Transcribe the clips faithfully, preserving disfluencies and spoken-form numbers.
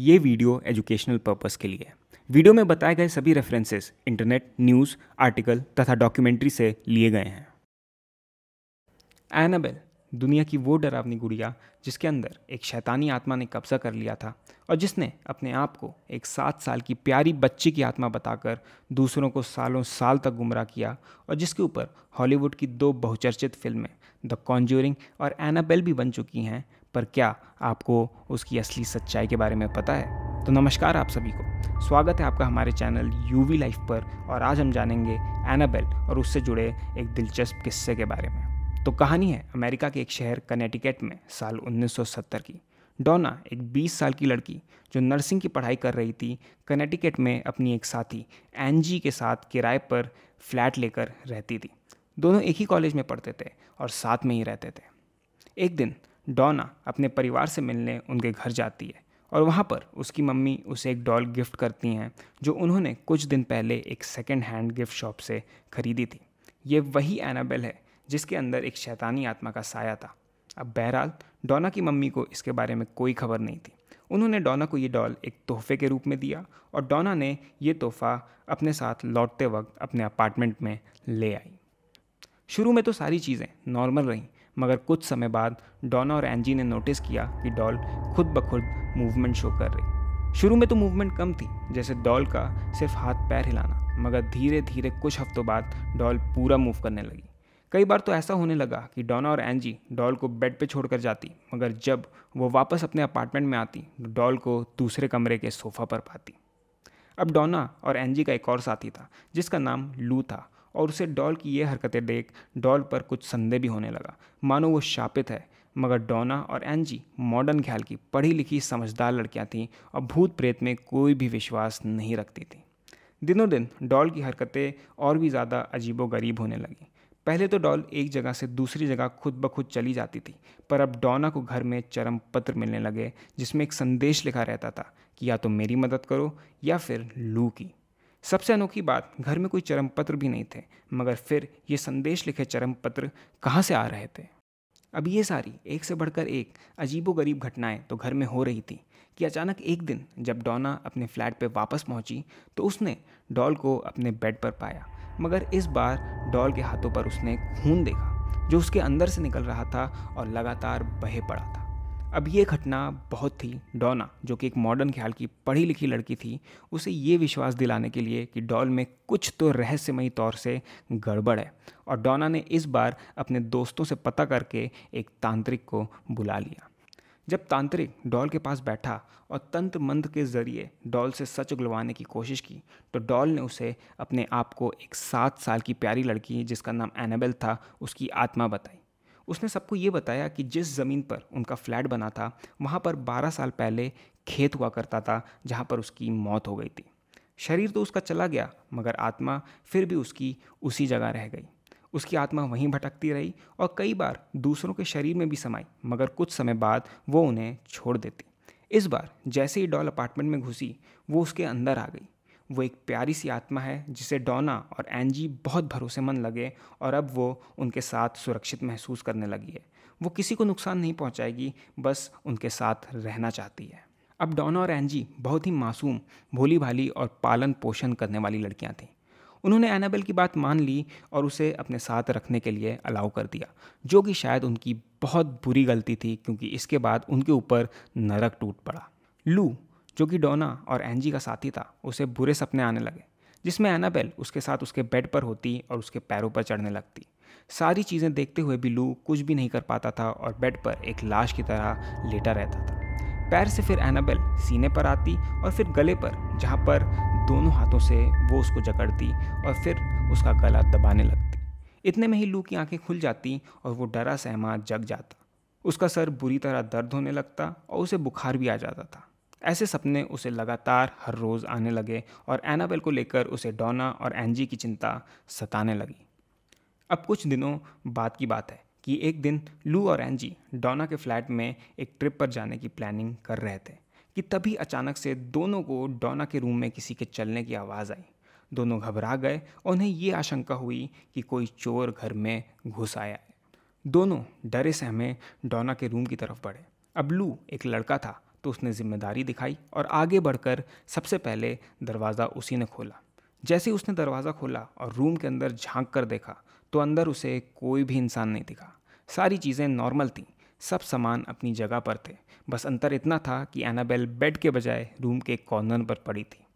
ये video educational purpose के लिए है। वीडियो में बताए गए सभी रेफरेंसेस इंटरनेट, न्यूज़ आर्टिकल तथा डॉक्यूमेंट्री से लिए गए हैं। एनाबेल दुनिया की वो डरावनी गुड़िया जिसके अंदर एक शैतानी आत्मा ने कब्जा कर लिया था और जिसने अपने आप को एक सात साल की प्यारी बच्ची की आत्मा बताकर दूसरों को सालों साल तक गुमराह किया और जिसके ऊपर हॉलीवुड की दो बहुचर्चित फिल्में द कॉन्ज्यूरिंग और एनाबेल भी बन चुकी हैं। पर क्या आपको उसकी असली सच्चाई के बारे में पता है? तो नमस्कार आप सभी को, स्वागत है आपका हमारे चैनल यूवी लाइफ पर और आज हम जानेंगे एनाबेल और उससे जुड़े एक दिलचस्प किस्से के बारे में। तो कहानी है अमेरिका के एक शहर कनेक्टिकट में साल उन्नीस सौ सत्तर की। डोना एक बीस साल की लड़की जो नर्सिंग की पढ़ाई कर रही थी, कनेक्टिकट में अपनी एक साथी एंजी के साथ किराए पर फ्लैट लेकर रहती थी। दोनों एक ही कॉलेज में पढ़ते थे और साथ में ही रहते थे। एक दिन डोना अपने परिवार से मिलने उनके घर जाती है और वहाँ पर उसकी मम्मी उसे एक डॉल गिफ्ट करती हैं जो उन्होंने कुछ दिन पहले एक सेकेंड हैंड गिफ्ट शॉप से खरीदी थी। ये वही एनाबेल है जिसके अंदर एक शैतानी आत्मा का साया था। अब बहरहाल डोना की मम्मी को इसके बारे में कोई खबर नहीं थी। उन्होंने डोना को ये डॉल एक तोहफे के रूप में दिया और डोना ने ये तोहफा अपने साथ लौटते वक्त अपने अपार्टमेंट में ले आई। शुरू में तो सारी चीज़ें नॉर्मल रहीं, मगर कुछ समय बाद डोना और एंजी ने नोटिस किया कि डॉल खुद ब खुद मूवमेंट शो कर रही। शुरू में तो मूवमेंट कम थी, जैसे डॉल का सिर्फ हाथ पैर हिलाना, मगर धीरे धीरे कुछ हफ्तों बाद डॉल पूरा मूव करने लगी। कई बार तो ऐसा होने लगा कि डोना और एंजी डॉल को बेड पे छोड़कर जाती, मगर जब वो वापस अपने अपार्टमेंट में आती डॉल को दूसरे कमरे के सोफ़ा पर पाती। अब डोना और एंजी का एक और साथी था जिसका नाम लू था और उसे डॉल की ये हरकतें देख डॉल पर कुछ संदेह भी होने लगा, मानो वो शापित है। मगर डोना और एंजी मॉडर्न ख्याल की पढ़ी लिखी समझदार लड़कियाँ थीं और भूत प्रेत में कोई भी विश्वास नहीं रखती थी। दिनों दिन डॉल की हरकतें और भी ज़्यादा अजीबोगरीब होने लगीं। पहले तो डॉल एक जगह से दूसरी जगह खुद ब खुद चली जाती थी, पर अब डोना को घर में चरम पत्र मिलने लगे जिसमें एक संदेश लिखा रहता था कि या तो मेरी मदद करो या फिर लू की। सबसे अनोखी बात, घर में कोई चरम पत्र भी नहीं थे, मगर फिर ये संदेश लिखे चरम पत्र कहाँ से आ रहे थे? अब ये सारी एक से बढ़कर एक अजीबोगरीब घटनाएं तो घर में हो रही थी कि अचानक एक दिन जब डोना अपने फ्लैट पर वापस पहुंची तो उसने डॉल को अपने बेड पर पाया, मगर इस बार डॉल के हाथों पर उसने खून देखा जो उसके अंदर से निकल रहा था और लगातार बहे पड़ा था। अब ये घटना बहुत ही डोना, जो कि एक मॉडर्न ख्याल की पढ़ी लिखी लड़की थी, उसे ये विश्वास दिलाने के लिए कि डॉल में कुछ तो रहस्यमयी तौर से गड़बड़ है और डोना ने इस बार अपने दोस्तों से पता करके एक तांत्रिक को बुला लिया। जब तांत्रिक डॉल के पास बैठा और तंत्र मंत्र के जरिए डॉल से सच उगलवाने की कोशिश की तो डॉल ने उसे अपने आप को एक सात साल की प्यारी लड़की जिसका नाम एनाबेल था उसकी आत्मा बताई। उसने सबको ये बताया कि जिस ज़मीन पर उनका फ्लैट बना था वहाँ पर बारह साल पहले खेत हुआ करता था जहाँ पर उसकी मौत हो गई थी। शरीर तो उसका चला गया, मगर आत्मा फिर भी उसकी उसी जगह रह गई। उसकी आत्मा वहीं भटकती रही और कई बार दूसरों के शरीर में भी समाई, मगर कुछ समय बाद वो उन्हें छोड़ देती। इस बार जैसे ही डॉल अपार्टमेंट में घुसी वो उसके अंदर आ गई। वो एक प्यारी सी आत्मा है जिसे डोना और एंजी बहुत भरोसेमंद लगे और अब वो उनके साथ सुरक्षित महसूस करने लगी है। वो किसी को नुकसान नहीं पहुंचाएगी, बस उनके साथ रहना चाहती है। अब डोना और एंजी बहुत ही मासूम, भोली भाली और पालन पोषण करने वाली लड़कियां थीं। उन्होंने एनाबेल की बात मान ली और उसे अपने साथ रखने के लिए अलाउ कर दिया, जो कि शायद उनकी बहुत बुरी गलती थी क्योंकि इसके बाद उनके ऊपर नरक टूट पड़ा। लू, जो कि डोना और एंजी का साथी था, उसे बुरे सपने आने लगे जिसमें एनाबेल उसके साथ उसके बेड पर होती और उसके पैरों पर चढ़ने लगती। सारी चीज़ें देखते हुए भी लू कुछ भी नहीं कर पाता था और बेड पर एक लाश की तरह लेटा रहता था। पैर से फिर एनाबेल सीने पर आती और फिर गले पर, जहाँ पर दोनों हाथों से वो उसको जकड़ती और फिर उसका गला दबाने लगती। इतने में ही लू की आंखें खुल जाती और वो डरा सहमा जग जाता। उसका सर बुरी तरह दर्द होने लगता और उसे बुखार भी आ जाता था। ऐसे सपने उसे लगातार हर रोज़ आने लगे और एनाबेल को लेकर उसे डोना और एंजी की चिंता सताने लगी। अब कुछ दिनों बाद की बात है कि एक दिन लू और एंजी डोना के फ्लैट में एक ट्रिप पर जाने की प्लानिंग कर रहे थे कि तभी अचानक से दोनों को डोना के रूम में किसी के चलने की आवाज़ आई। दोनों घबरा गए और उन्हें ये आशंका हुई कि कोई चोर घर में घुस आया है। दोनों डरे सहमे डोना के रूम की तरफ बढ़े। अब लू एक लड़का था तो उसने जिम्मेदारी दिखाई और आगे बढ़कर सबसे पहले दरवाज़ा उसी ने खोला। जैसे ही उसने दरवाज़ा खोला और रूम के अंदर झांक कर देखा तो अंदर उसे कोई भी इंसान नहीं दिखा। सारी चीज़ें नॉर्मल थीं, सब सामान अपनी जगह पर थे, बस अंतर इतना था कि एनाबेल बेड के बजाय रूम के कॉर्नर पर पड़ी थी।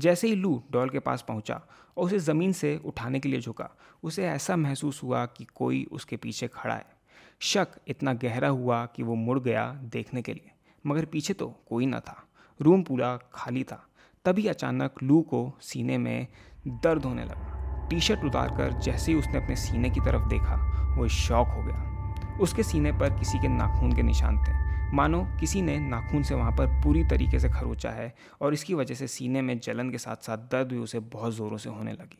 जैसे ही लू डॉल के पास पहुंचा और उसे ज़मीन से उठाने के लिए झुका, उसे ऐसा महसूस हुआ कि कोई उसके पीछे खड़ा है। शक इतना गहरा हुआ कि वो मुड़ गया देखने के लिए, मगर पीछे तो कोई ना था, रूम पूरा खाली था। तभी अचानक लू को सीने में दर्द होने लगा। टी शर्ट उतार कर जैसे ही उसने अपने सीने की तरफ देखा, वो शॉक हो गया। उसके सीने पर किसी के नाखून के निशान थे, मानो किसी ने नाखून से वहाँ पर पूरी तरीके से खरोंचा है, और इसकी वजह से सीने में जलन के साथ साथ दर्द भी उसे बहुत ज़ोरों से होने लगी।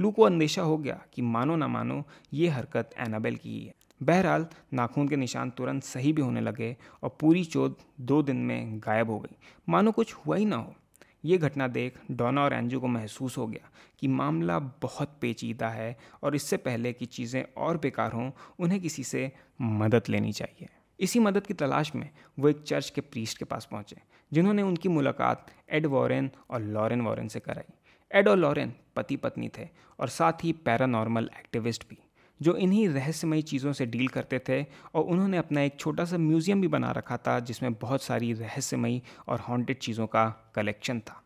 लू को अंदेशा हो गया कि मानो ना मानो ये हरकत एनाबेल की ही है। बहरहाल नाखून के निशान तुरंत सही भी होने लगे और पूरी चोट दो दिन में गायब हो गई, मानो कुछ हुआ ही ना हो। ये घटना देख डोना और एंजी को महसूस हो गया कि मामला बहुत पेचीदा है और इससे पहले कि चीज़ें और बेकार हों, उन्हें किसी से मदद लेनी चाहिए। इसी मदद की तलाश में वो एक चर्च के प्रीस्ट के पास पहुँचे, जिन्होंने उनकी मुलाकात एड वॉरेन और लॉरेन वॉरेन से कराई। एड और लॉरेन पति पत्नी थे और साथ ही पैरानॉर्मल एक्टिविस्ट भी, जो इन्हीं रहस्यमयी चीज़ों से डील करते थे, और उन्होंने अपना एक छोटा सा म्यूज़ियम भी बना रखा था जिसमें बहुत सारी रहस्यमयी और हॉन्टेड चीज़ों का कलेक्शन था।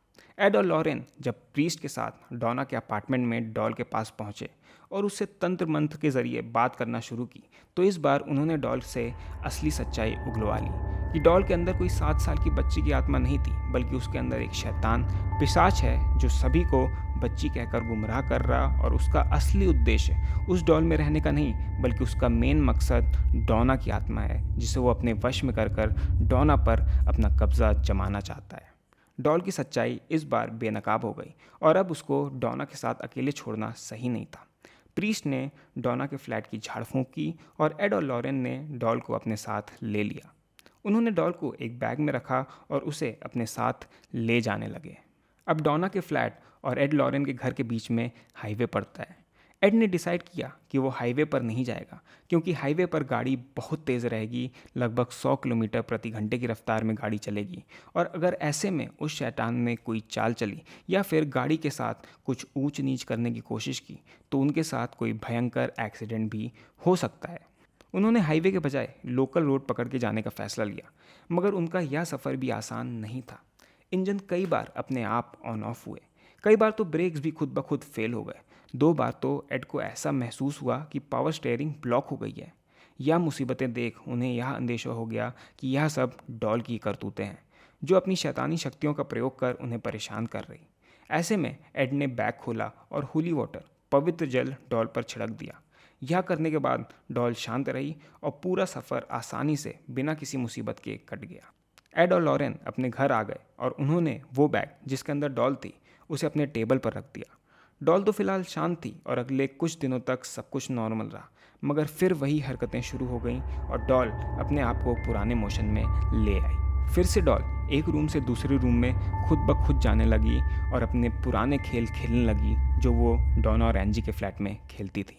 एड और लॉरेन जब प्रीस्ट के साथ डोना के अपार्टमेंट में डॉल के पास पहुँचे और उससे तंत्र मंत्र के ज़रिए बात करना शुरू की, तो इस बार उन्होंने डॉल से असली सच्चाई उगलवा ली कि डॉल के अंदर कोई सात साल की बच्ची की आत्मा नहीं थी, बल्कि उसके अंदर एक शैतान पिशाच है जो सभी को बच्ची कहकर गुमराह कर रहा, और उसका असली उद्देश्य उस डॉल में रहने का नहीं, बल्कि उसका मेन मकसद डोना की आत्मा है, जिसे वो अपने वश में कर कर डोना पर अपना कब्जा जमाना चाहता है। डॉल की सच्चाई इस बार बेनकाब हो गई और अब उसको डोना के साथ अकेले छोड़ना सही नहीं था। प्रीस्ट ने डोना के फ्लैट की झाड़फूँक की और एड और लॉरेन ने डॉल को अपने साथ ले लिया। उन्होंने डॉल को एक बैग में रखा और उसे अपने साथ ले जाने लगे। अब डोना के फ्लैट और एड लॉरेन के घर के बीच में हाईवे पड़ता है। एड ने डिसाइड किया कि वो हाईवे पर नहीं जाएगा, क्योंकि हाईवे पर गाड़ी बहुत तेज़ रहेगी, लगभग सौ किलोमीटर प्रति घंटे की रफ्तार में गाड़ी चलेगी, और अगर ऐसे में उस शैतान ने कोई चाल चली या फिर गाड़ी के साथ कुछ ऊंच नीच करने की कोशिश की, तो उनके साथ कोई भयंकर एक्सीडेंट भी हो सकता है। उन्होंने हाईवे के बजाय लोकल रोड पकड़ के जाने का फैसला लिया, मगर उनका यह सफ़र भी आसान नहीं था। इंजन कई बार अपने आप ऑन ऑफ हुए, कई बार तो ब्रेक्स भी खुद ब खुद फेल हो गए, दो बार तो एड को ऐसा महसूस हुआ कि पावर स्टीयरिंग ब्लॉक हो गई है। यह मुसीबतें देख उन्हें यह अंदेशा हो गया कि यह सब डॉल की करतूतें हैं, जो अपनी शैतानी शक्तियों का प्रयोग कर उन्हें परेशान कर रही। ऐसे में एड ने बैग खोला और होली वाटर पवित्र जल डॉल पर छिड़क दिया। यह करने के बाद डॉल शांत रही और पूरा सफ़र आसानी से बिना किसी मुसीबत के कट गया। एड और लॉरेन अपने घर आ गए और उन्होंने वो बैग जिसके अंदर डॉल थी उसे अपने टेबल पर रख दिया। डॉल तो फिलहाल शांत थी और अगले कुछ दिनों तक सब कुछ नॉर्मल रहा, मगर फिर वही हरकतें शुरू हो गईं और डॉल अपने आप को पुराने मोशन में ले आई। फिर से डॉल एक रूम से दूसरे रूम में खुद ब खुद जाने लगी और अपने पुराने खेल खेलने लगी जो वो डोना और एंजी के फ्लैट में खेलती थी।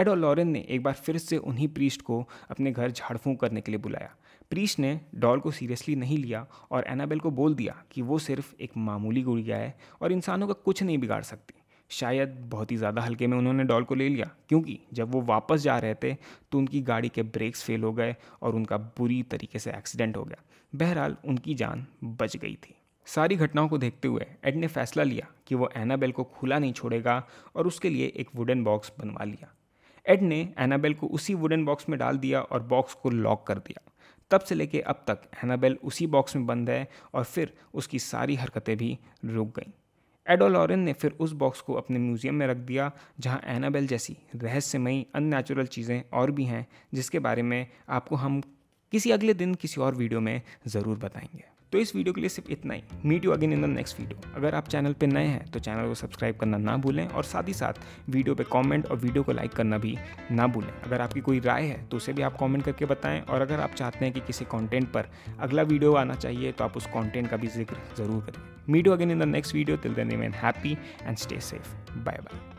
एड और लॉरेन ने एक बार फिर से उन्हीं प्रीस्ट को अपने घर झाड़फूँक करने के लिए बुलाया। प्रीस्ट ने डॉल को सीरियसली नहीं लिया और एनाबेल को बोल दिया कि वो सिर्फ एक मामूली गुड़िया है और इंसानों का कुछ नहीं बिगाड़ सकती। शायद बहुत ही ज़्यादा हल्के में उन्होंने डॉल को ले लिया, क्योंकि जब वो वापस जा रहे थे तो उनकी गाड़ी के ब्रेक्स फेल हो गए और उनका बुरी तरीके से एक्सीडेंट हो गया। बहरहाल उनकी जान बच गई थी। सारी घटनाओं को देखते हुए एड ने फैसला लिया कि वो एनाबेल को खुला नहीं छोड़ेगा और उसके लिए एक वुडन बॉक्स बनवा लिया। एड ने एनाबेल को उसी वुडन बॉक्स में डाल दिया और बॉक्स को लॉक कर दिया। तब से लेके अब तक एनाबेल उसी बॉक्स में बंद है और फिर उसकी सारी हरकतें भी रुक गईं। एड और लॉरेन ने फिर उस बॉक्स को अपने म्यूज़ियम में रख दिया, जहां एनाबेल जैसी रहस्यमयी अननेचुरल चीज़ें और भी हैं, जिसके बारे में आपको हम किसी अगले दिन किसी और वीडियो में ज़रूर बताएंगे। तो इस वीडियो के लिए सिर्फ इतना ही। Meet you again in the next video. अगर आप चैनल पर नए हैं तो चैनल को सब्सक्राइब करना ना भूलें, और साथ ही साथ वीडियो पे कमेंट और वीडियो को लाइक करना भी ना भूलें। अगर आपकी कोई राय है तो उसे भी आप कमेंट करके बताएं, और अगर आप चाहते हैं कि किसी कॉन्टेंट पर अगला वीडियो आना चाहिए तो आप उस कॉन्टेंट का भी जिक्र ज़रूर करें। Meet you again in the next video. Till then remain happy and stay safe. Bye bye.